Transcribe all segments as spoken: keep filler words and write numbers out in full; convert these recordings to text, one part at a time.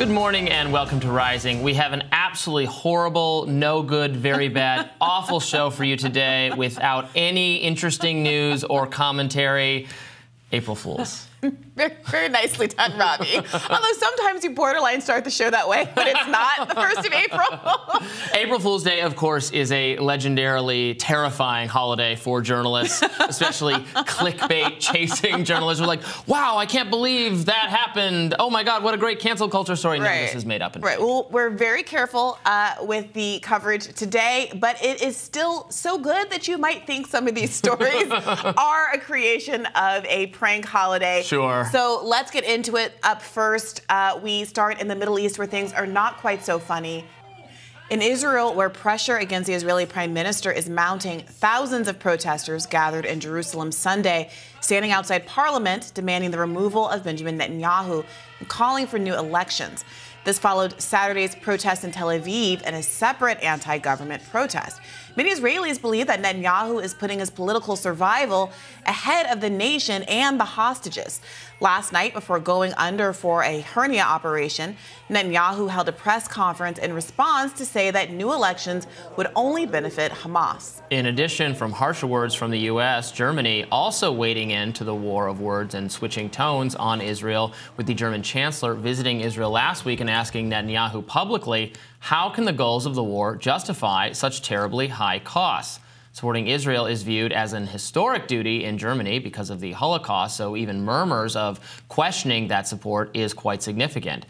Good morning and welcome to Rising. We have an absolutely horrible, no good, very bad, awful show for you today without any interesting news or commentary. April Fools. Very, very nicely done, Robby. Although sometimes you borderline start the show that way, but it's not the first of April. April Fool's Day, of course, is a legendarily terrifying holiday for journalists, especially clickbait-chasing journalists who are like, wow, I can't believe that happened. Oh, my God, what a great cancel culture story. Right. No, this is made up. And right. Fake. Well, we're very careful uh, with the coverage today, but it is still so good that you might think some of these stories are a creation of a prank holiday. Sure. So let's get into it. Up first, uh, we start in the Middle East, where things are not quite so funny. In Israel, where pressure against the Israeli prime minister is mounting, thousands of protesters gathered in Jerusalem Sunday, standing outside parliament, demanding the removal of Benjamin Netanyahu and calling for new elections. This followed Saturday's protest in Tel Aviv and a separate anti-government protest. Many Israelis believe that Netanyahu is putting his political survival ahead of the nation and the hostages. Last night, before going under for a hernia operation, Netanyahu held a press conference in response to say that new elections would only benefit Hamas. In addition, from harsher words from the U S, Germany also wading into the war of words and switching tones on Israel, with the German chancellor visiting Israel last week and asking Netanyahu publicly, how can the goals of the war justify such terribly high costs? Supporting Israel is viewed as an historic duty in Germany because of the Holocaust, so even murmurs of questioning that support is quite significant.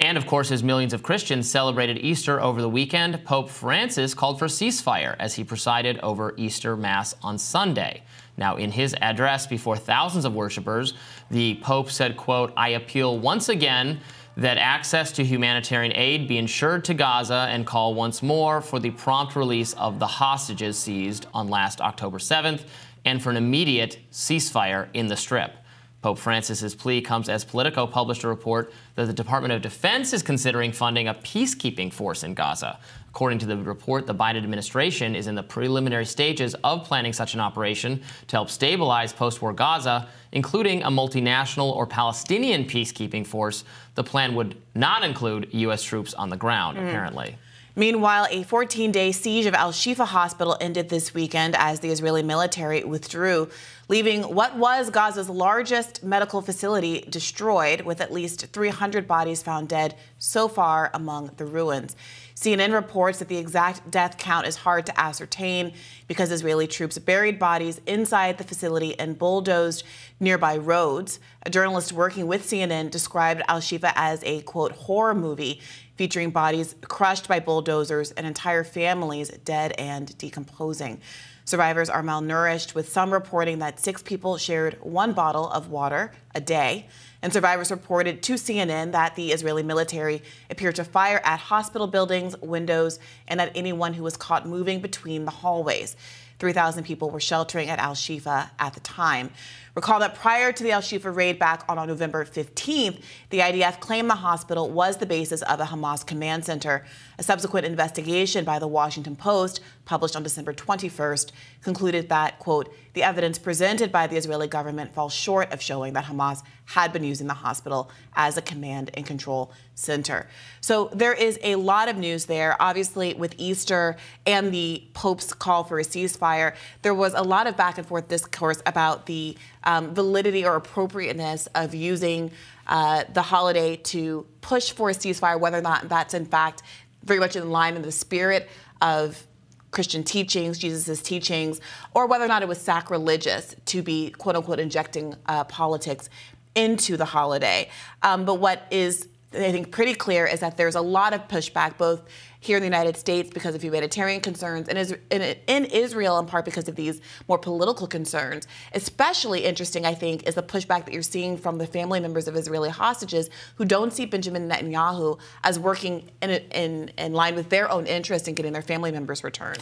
And of course, as millions of Christians celebrated Easter over the weekend, Pope Francis called for ceasefire as he presided over Easter Mass on Sunday. Now, in his address before thousands of worshipers, the Pope said, quote, "I appeal once again that access to humanitarian aid be ensured to Gaza, and call once more for the prompt release of the hostages seized on last October seventh and for an immediate ceasefire in the Strip." Pope Francis's plea comes as Politico published a report that the Department of Defense is considering funding a peacekeeping force in Gaza. According to the report, the Biden administration is in the preliminary stages of planning such an operation to help stabilize post-war Gaza, including a multinational or Palestinian peacekeeping force. The plan would not include U S troops on the ground, mm. apparently. Meanwhile, a fourteen-day siege of Al-Shifa hospital ended this weekend as the Israeli military withdrew, leaving what was Gaza's largest medical facility destroyed, with at least three hundred bodies found dead so far among the ruins. C N N reports that the exact death count is hard to ascertain because Israeli troops buried bodies inside the facility and bulldozed nearby roads. A journalist working with C N N described Al-Shifa as a, quote, horror movie, featuring bodies crushed by bulldozers and entire families dead and decomposing. Survivors are malnourished, with some reporting that six people shared one bottle of water a day. And survivors reported to C N N that the Israeli military appeared to fire at hospital buildings, windows, and at anyone who was caught moving between the hallways. three thousand people were sheltering at Al-Shifa at the time. Recall that prior to the Al-Shifa raid back on November fifteenth, the I D F claimed the hospital was the basis of a Hamas command center. A subsequent investigation by the Washington Post, published on December twenty-first, concluded that, quote, "the evidence presented by the Israeli government falls short of showing that Hamas had been using the hospital as a command and control center." So there is a lot of news there. Obviously, with Easter and the Pope's call for a ceasefire, there was a lot of back and forth discourse about the um, validity or appropriateness of using uh, the holiday to push for a ceasefire, whether or not that's in fact very much in line in the spirit of Christian teachings, Jesus's teachings, or whether or not it was sacrilegious to be, quote unquote, injecting uh, politics into the holiday. Um, but what is, I think, pretty clear is that there's a lot of pushback, both here in the United States because of humanitarian concerns, and is, in, in Israel in part because of these more political concerns. Especially interesting, I think, is the pushback that you're seeing from the family members of Israeli hostages, who don't see Benjamin Netanyahu as working in, in, in line with their own interest in getting their family members returned.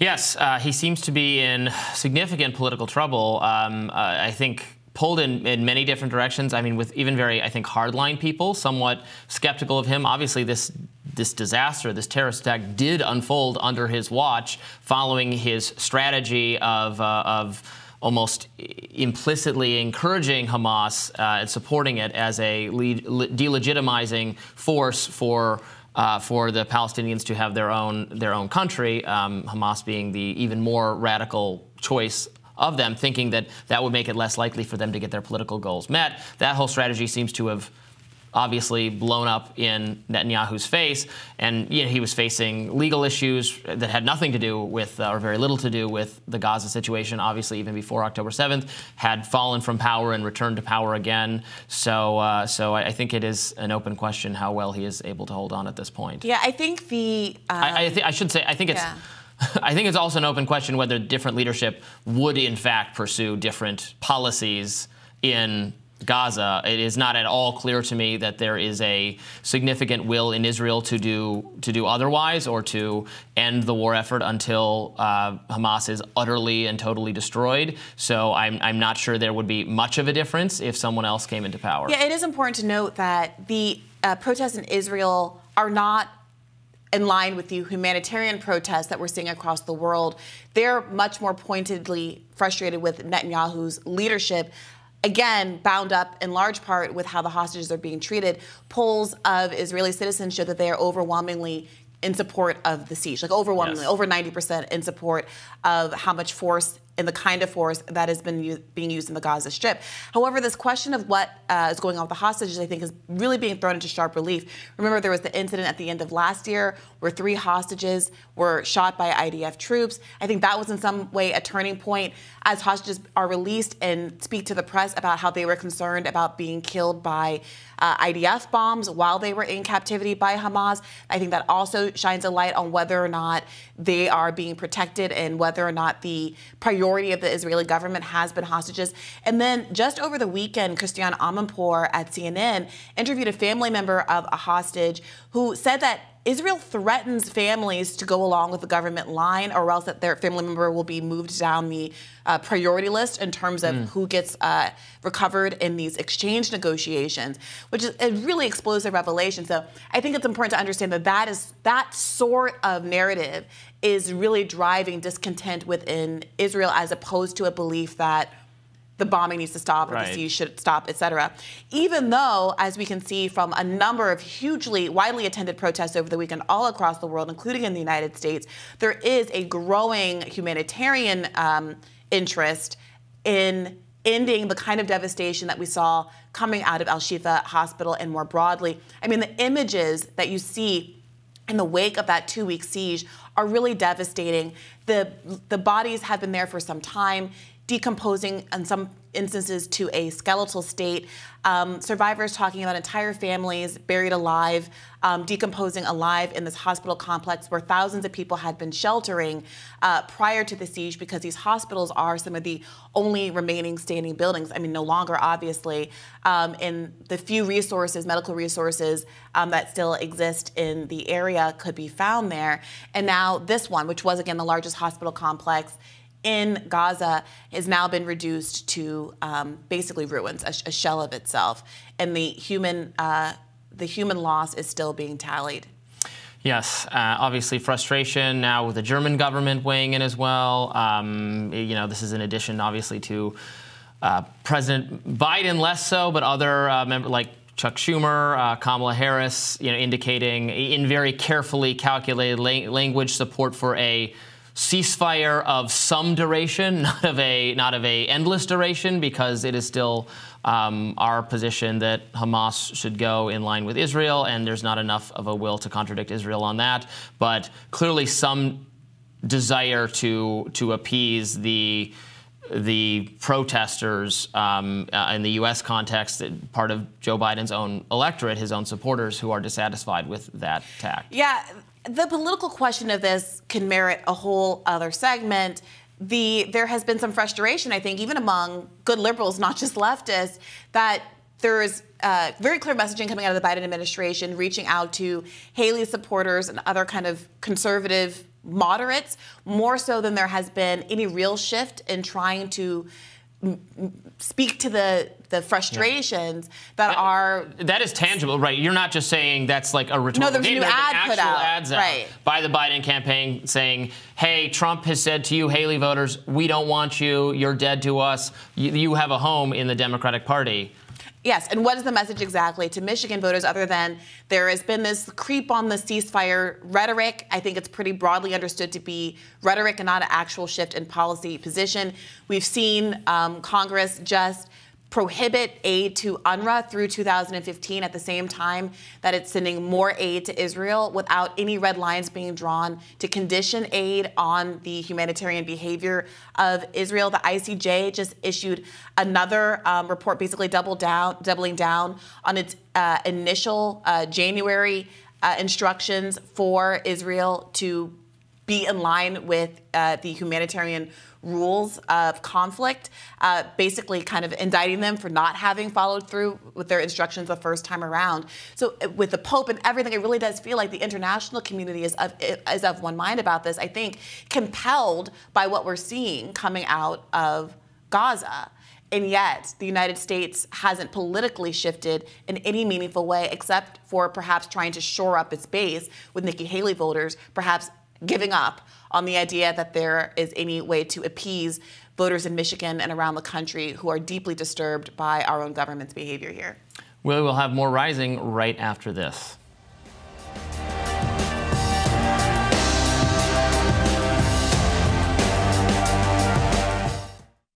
Yes, uh, he seems to be in significant political trouble. Um, uh, I think pulled in, in many different directions. I mean, with even very, I think, hardline people, somewhat skeptical of him. Obviously, this This disaster, this terrorist attack, did unfold under his watch, following his strategy of, uh, of almost implicitly encouraging Hamas uh, and supporting it as a delegitimizing force for uh, for the Palestinians to have their own their own country. Um, Hamas being the even more radical choice of them, thinking that that would make it less likely for them to get their political goals met. That whole strategy seems to have obviously blown up in Netanyahu's face, and you know, he was facing legal issues that had nothing to do with, uh, or very little to do with, the Gaza situation, obviously, even before October seventh, had fallen from power and returned to power again. So uh, so I, I think it is an open question how well he is able to hold on at this point. Yeah, I think the... Um, I, I, th I should say, I think it's... Yeah. I think it's also an open question whether different leadership would, in fact, pursue different policies in Gaza. It is not at all clear to me that there is a significant will in Israel to do to do otherwise, or to end the war effort until uh, Hamas is utterly and totally destroyed. So I'm, I'm not sure there would be much of a difference if someone else came into power. Yeah, it is important to note that the uh, protests in Israel are not in line with the humanitarian protests that we're seeing across the world. They're much more pointedly frustrated with Netanyahu's leadership, again, bound up in large part with how the hostages are being treated. Polls of Israeli citizens show that they are overwhelmingly in support of the siege, like overwhelmingly, yes. over ninety percent in support of how much force and the kind of force that has been being used in the Gaza Strip. However, this question of what uh, is going on with the hostages, I think, is really being thrown into sharp relief. Remember, there was the incident at the end of last year where three hostages were shot by I D F troops. I think that was in some way a turning point, as hostages are released and speak to the press about how they were concerned about being killed by uh, I D F bombs while they were in captivity by Hamas. I think that also shines a light on whether or not they are being protected and whether or not the priority of the Israeli government has been hostages. And then just over the weekend, Christiane Amanpour at C N N interviewed a family member of a hostage who said that Israel threatens families to go along with the government line, or else that their family member will be moved down the uh, priority list in terms of mm. who gets uh, recovered in these exchange negotiations, which is a really explosive revelation. So I think it's important to understand that that, is, that sort of narrative is really driving discontent within Israel, as opposed to a belief that the bombing needs to stop, or right. the siege should stop, et cetera. Even though, as we can see from a number of hugely widely attended protests over the weekend all across the world, including in the United States, there is a growing humanitarian um, interest in ending the kind of devastation that we saw coming out of Al-Shifa hospital and more broadly. I mean, the images that you see in the wake of that two-week siege are really devastating. The, the bodies have been there for some time, decomposing in some instances to a skeletal state. Um, survivors talking about entire families buried alive, um, decomposing alive in this hospital complex where thousands of people had been sheltering uh, prior to the siege, because these hospitals are some of the only remaining standing buildings. I mean, no longer, obviously, um, and the few resources, medical resources um, that still exist in the area could be found there. And now this one, which was, again, the largest hospital complex in Gaza, has now been reduced to um, basically ruins, a, sh a shell of itself, and the human uh, the human loss is still being tallied. Yes, uh, obviously frustration now with the German government weighing in as well. Um, you know, this is in addition, obviously, to uh, President Biden, less so, but other uh, members like Chuck Schumer, uh, Kamala Harris, you know, indicating in very carefully calculated la language support for a ceasefire of some duration, not of a not of a endless duration, because it is still um, our position that Hamas should go in line with Israel, and there's not enough of a will to contradict Israel on that. But clearly, some desire to to appease the the protesters um, uh, in the U S context, part of Joe Biden's own electorate, his own supporters, who are dissatisfied with that tact. Yeah. The political question of this can merit a whole other segment. The, there has been some frustration, I think, even among good liberals, not just leftists, that there is uh, very clear messaging coming out of the Biden administration, reaching out to Haley supporters and other kind of conservative moderates, more so than there has been any real shift in trying to speak to the the frustrations yeah. that, that are that is tangible, right? You're not just saying that's like a rhetorical. No, there's a new ad put out, ads out right. by the Biden campaign saying, "Hey, Trump has said to you, Haley voters, we don't want you. You're dead to us. You, you have a home in the Democratic Party." Yes, and what is the message exactly to Michigan voters other than there has been this creep on the ceasefire rhetoric? I think it's pretty broadly understood to be rhetoric and not an actual shift in policy position. We've seen um, Congress just prohibit aid to UNRWA through two thousand fifteen at the same time that it's sending more aid to Israel without any red lines being drawn to condition aid on the humanitarian behavior of Israel. The I C J just issued another um, report basically double down, doubling down on its uh, initial uh, January uh, instructions for Israel to be in line with uh, the humanitarian rules of conflict, uh, basically kind of indicting them for not having followed through with their instructions the first time around. So with the Pope and everything, it really does feel like the international community is of, is of one mind about this, I think, compelled by what we're seeing coming out of Gaza. And yet the United States hasn't politically shifted in any meaningful way except for perhaps trying to shore up its base with Nikki Haley voters, perhaps giving up on the idea that there is any way to appease voters in Michigan and around the country who are deeply disturbed by our own government's behavior here. We will have more Rising right after this.